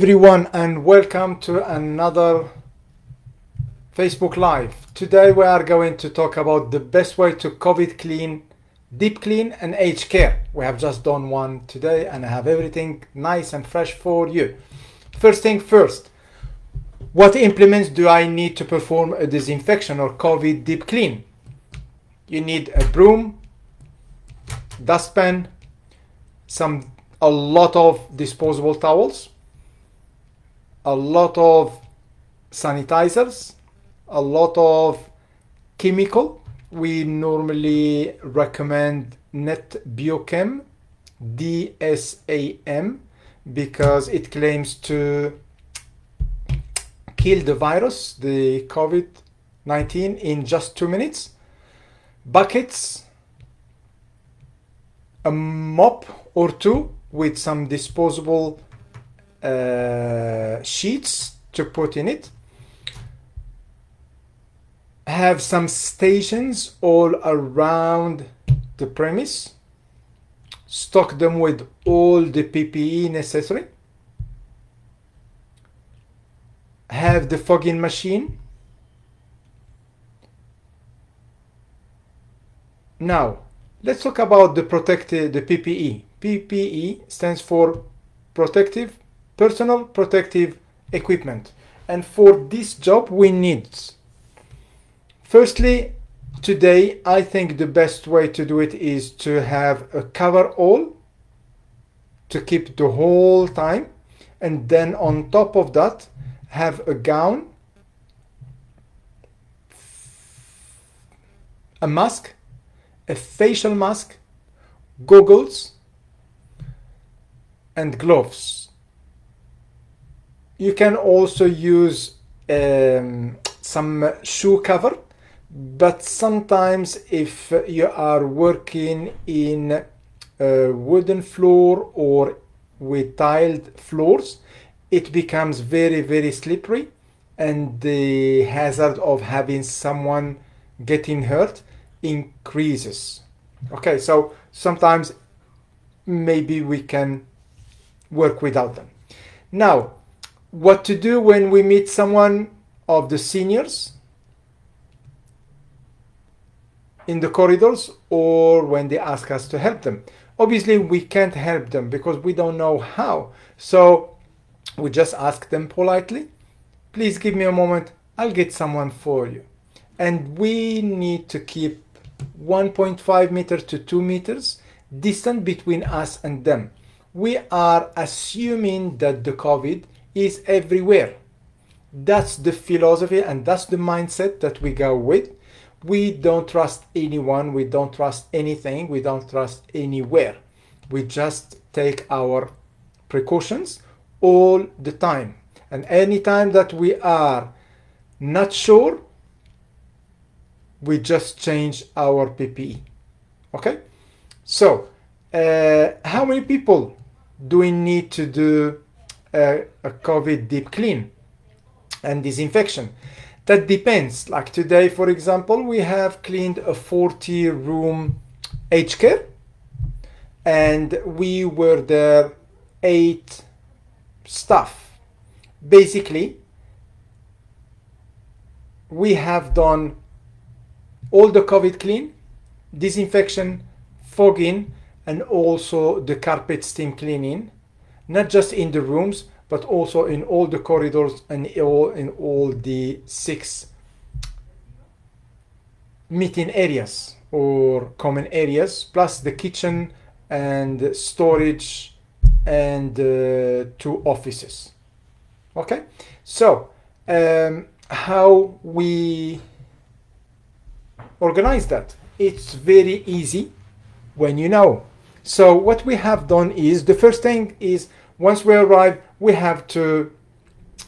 Everyone, and welcome to another Facebook Live. Today we are going to talk about the best way to COVID clean, deep clean and aged care. We have just done one today and I have everything nice and fresh for you. First thing first, what implements do I need to perform a disinfection or COVID deep clean? You need a broom, dustpan, a lot of disposable towels, a lot of sanitizers, a lot of chemical. We normally recommend NetBiochem DSAM because it claims to kill the virus, the COVID-19, in just 2 minutes. Buckets, a mop or two with some disposable sheets to put in it. Have some stations all around the premise. Stock them with all the PPE necessary. Have the fogging machine. Now let's talk about the PPE. PPE stands for protective personal protective equipment, and for this job we need, firstly, today I think the best way to do it is to have a coverall to keep the whole time, and then on top of that have a gown, a mask, a facial mask, goggles and gloves. You can also use some shoe cover, but sometimes if you are working in a wooden floor or with tiled floors, it becomes very, very slippery, and the hazard of having someone getting hurt increases. Okay, so sometimes maybe we can work without them. Now, what to do when we meet someone of the seniors in the corridors, or when they ask us to help them? Obviously we can't help them because we don't know how, so we just ask them politely, please give me a moment, I'll get someone for you. And we need to keep 1.5 meters to 2 meters distance between us and them. We are assuming that the COVID is everywhere. That's the philosophy and that's the mindset that we go with. We don't trust anyone, we don't trust anything, we don't trust anywhere. We just take our precautions all the time, and any time that we are not sure, we just change our PPE. Okay, so how many people do we need to do a COVID deep clean and disinfection? That depends. Like today, for example, we have cleaned a 40-room aged care and we were there 8 staff. Basically, we have done all the COVID clean, disinfection, fogging, and also the carpet steam cleaning. Not just in the rooms, but also in all the corridors and in all the 6 meeting areas or common areas, plus the kitchen and storage and 2 offices. Okay, so how we organize that? It's very easy when you know. So what we have done is, the first thing is, once we arrive, we have to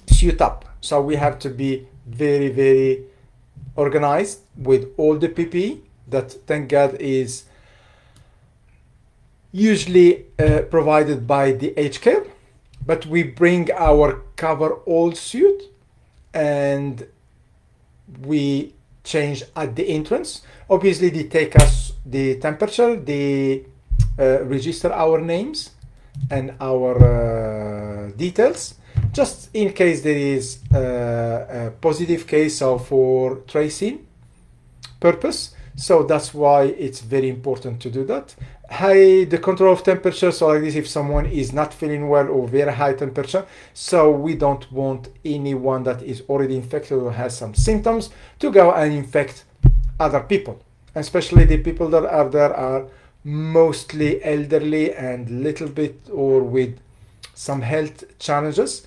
suit up. So we have to be very, very organized with all the PPE that, thank God, is usually provided by the aged care. But we bring our coverall suit and we change at the entrance. Obviously they take us the temperature, they register our names and our details, just in case there is a positive case for tracing purpose. So that's why it's very important to do that. The control of temperature, so like this, if someone is not feeling well or very high temperature, so we don't want anyone that is already infected or has some symptoms to go and infect other people, especially the people that are there are mostly elderly and little bit or with some health challenges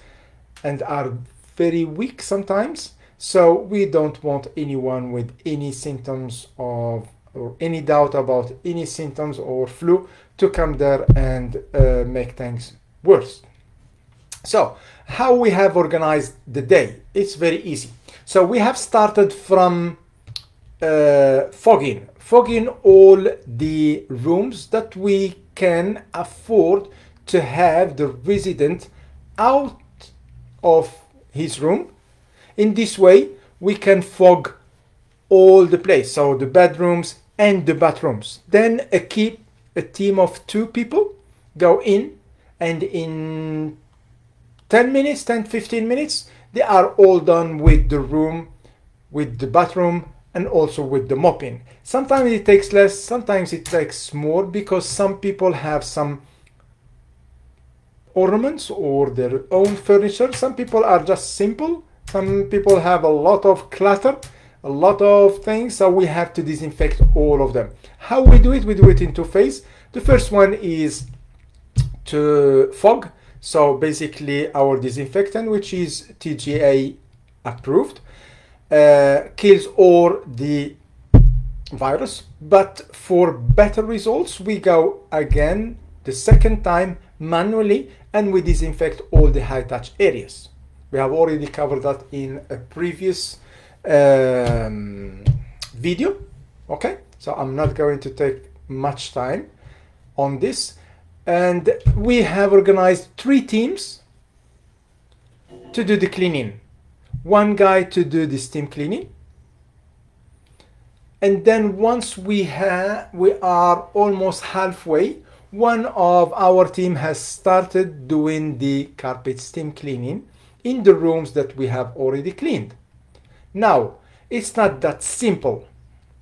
and are very weak sometimes. So we don't want anyone with any symptoms of or any doubt about any symptoms or flu to come there and make things worse. So how we have organized the day, it's very easy. So we have started from fogging all the rooms that we can afford to have the resident out of his room. In this way we can fog all the place, so the bedrooms and the bathrooms. Then keep a team of 2 people go in, and in 10-15 minutes they are all done with the room, with the bathroom, and also with the mopping. Sometimes it takes less, sometimes it takes more, because some people have some ornaments or their own furniture. Some people are just simple, some people have a lot of clutter, a lot of things, so we have to disinfect all of them. How we do it? We do it in 2 phases. The first one is to fog, so basically our disinfectant, which is TGA approved, kills all the virus, but for better results we go again the second time manually and we disinfect all the high touch areas. We have already covered that in a previous video. Okay, so I'm not going to take much time on this, and we have organized 3 teams to do the cleaning. 1 guy to do the steam cleaning, and then once we are almost halfway, 1 of our team has started doing the carpet steam cleaning in the rooms that we have already cleaned. Now it's not that simple.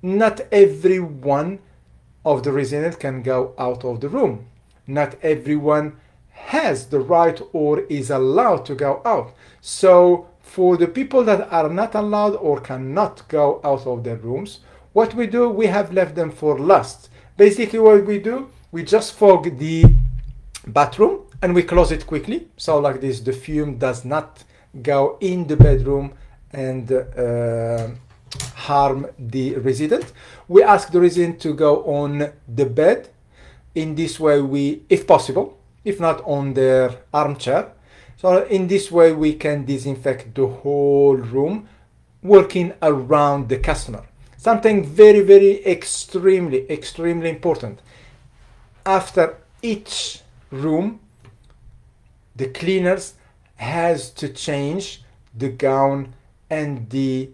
Not everyone of the resident can go out of the room. Not everyone has the right or is allowed to go out. So for the people that are not allowed or cannot go out of their rooms, what we do, we have left them for last. Basically what we do, we just fog the bathroom and we close it quickly. So like this, the fume does not go in the bedroom and harm the resident. We ask the resident to go on the bed. In this way we, if possible, if not on their armchair. So in this way we can disinfect the whole room, working around the customer. Something very, very extremely important. After each room, the cleaners has to change the gown and the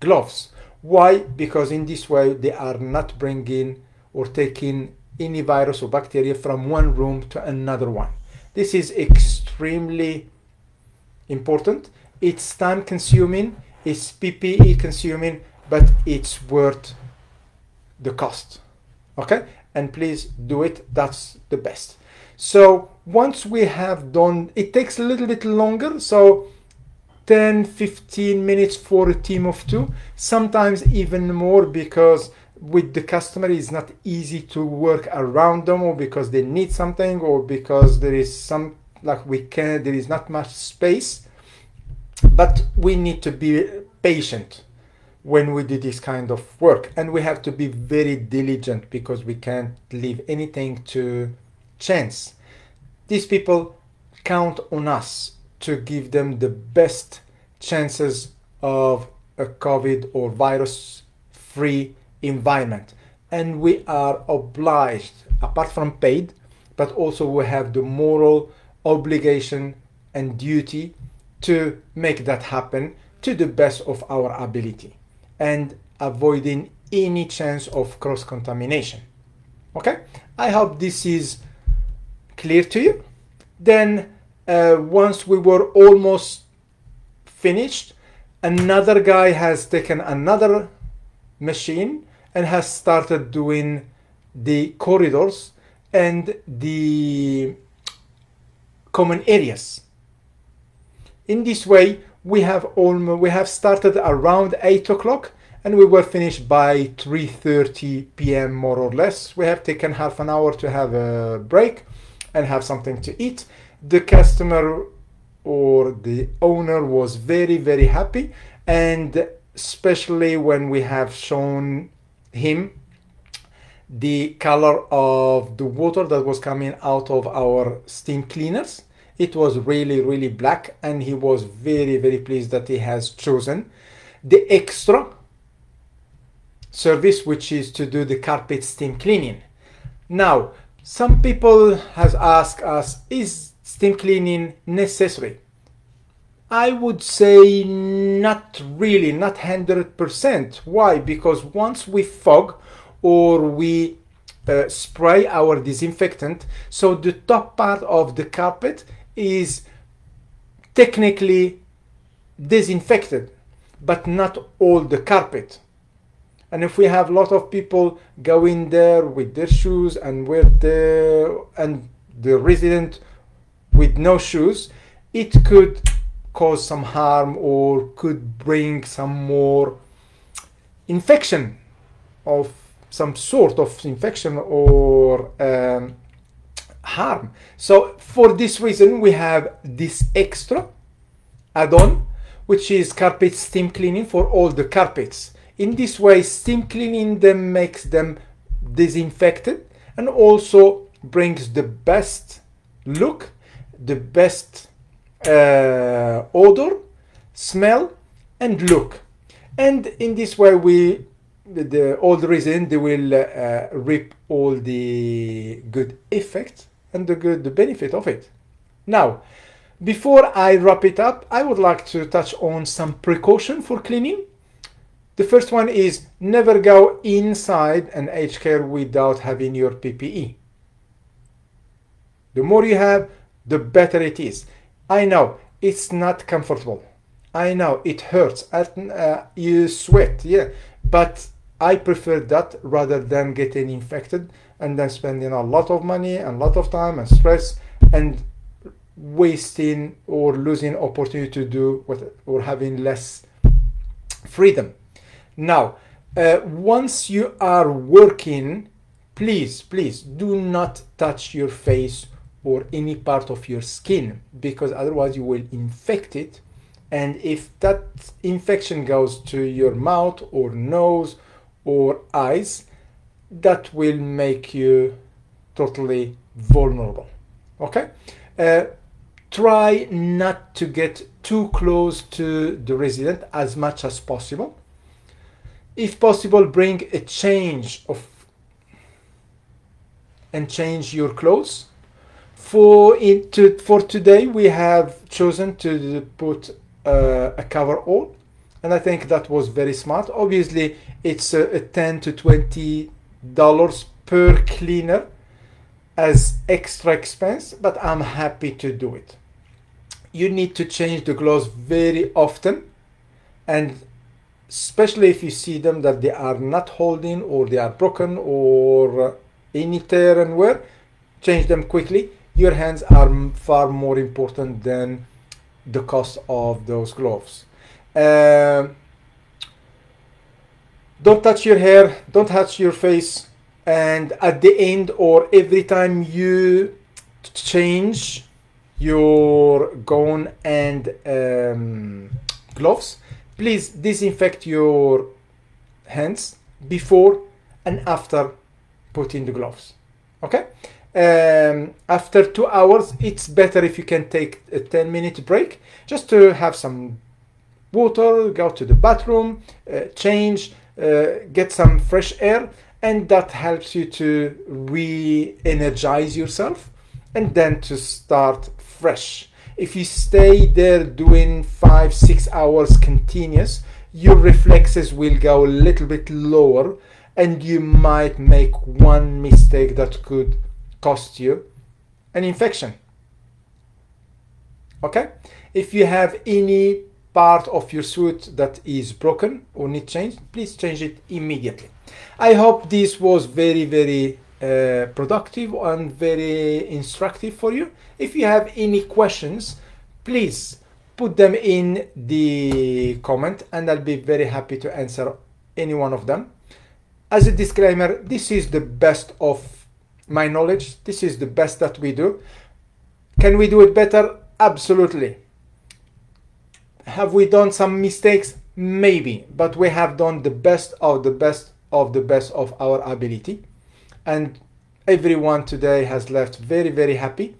gloves. Why? Because in this way they are not bringing or taking any virus or bacteria from one room to another one. This is extremely important. It's time consuming, it's PPE consuming, but it's worth the cost. Okay, and please do it, that's the best. So once we have done, it takes a little bit longer, so 10-15 minutes for a team of 2, sometimes even more, because with the customer it's not easy to work around them, or because they need something, or because there is some, like we can, there is not much space. But we need to be patient when we do this kind of work, and we have to be very diligent, because we can't leave anything to chance. These people count on us to give them the best chances of a COVID or virus free environment, and we are obliged, apart from paid, but also we have the moral obligation and duty to make that happen to the best of our ability and avoiding any chance of cross-contamination. Okay, I hope this is clear to you. Then once we were almost finished, another guy has taken another machine and has started doing the corridors and the common areas. In this way, we have started around 8 o'clock and we were finished by 3:30 p.m. more or less. We have taken half an hour to have a break and have something to eat. The customer or the owner was very, very happy, and especially when we have shown him the color of the water that was coming out of our steam cleaners. It was really, really black, and he was very, very pleased that he has chosen the extra service, which is to do the carpet steam cleaning. Now, some people has asked us, is steam cleaning necessary? I would say not really, not 100%. Why? Because once we fog or we spray our disinfectant, so the top part of the carpet is technically disinfected, but not all the carpet. And if we have a lot of people go in there with their shoes and the resident with no shoes, it could cause some harm or could bring some more infection of some sort of infection or harm. So for this reason, we have this extra add-on, which is carpet steam cleaning for all the carpets. In this way, steam cleaning them makes them disinfected and also brings the best look, the best odor, smell and look. And in this way, all the residents, they will reap all the good effect and the benefit of it. Now, before I wrap it up, I would like to touch on some precaution for cleaning. The first one is never go inside an aged care without having your PPE. The more you have, the better it is. I know it's not comfortable. I know it hurts and you sweat, yeah, but I prefer that rather than getting infected and then spending a lot of money and a lot of time and stress and wasting or losing opportunity to do what, or having less freedom. Now, once you are working, please, please do not touch your face or any part of your skin, because otherwise you will infect it. And if that infection goes to your mouth or nose or eyes, that will make you totally vulnerable. Okay? Try not to get too close to the resident as much as possible. If possible, bring a change of and change your clothes. For today, we have chosen to put a coverall, and I think that was very smart. Obviously, it's a $10 to $20 per cleaner as extra expense, but I'm happy to do it. You need to change the clothes very often, and especially if you see them that they are not holding or they are broken or any tear and wear, change them quickly. Your hands are far more important than the cost of those gloves. Don't touch your hair, don't touch your face, and at the end or every time you change your gown and gloves, please disinfect your hands before and after putting the gloves. Okay? After 2 hours, it's better if you can take a 10-minute break just to have some water, go to the bathroom, change, get some fresh air, and that helps you to re-energize yourself and then to start fresh. If you stay there doing 5-6 hours continuous, your reflexes will go a little bit lower and you might make one mistake that could cost you an infection. Okay, if you have any part of your suit that is broken or need changed, please change it immediately. I hope this was very, very productive and very instructive for you. If you have any questions, please put them in the comment and I'll be very happy to answer any one of them. As a disclaimer, this is the best of my knowledge. This is the best that we do. Can we do it better? Absolutely. Have we done some mistakes? Maybe, but we have done the best of the best of the best of our ability. And everyone today has left very, very happy.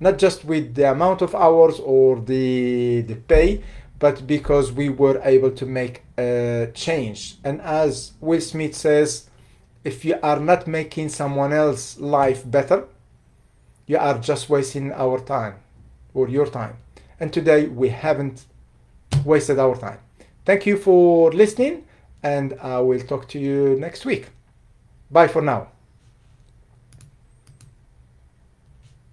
Not just with the amount of hours or the pay, but because we were able to make a change. And as Will Smith says, if you are not making someone else's life better, you are just wasting our time or your time. And today we haven't wasted our time. Thank you for listening, and I will talk to you next week. Bye for now.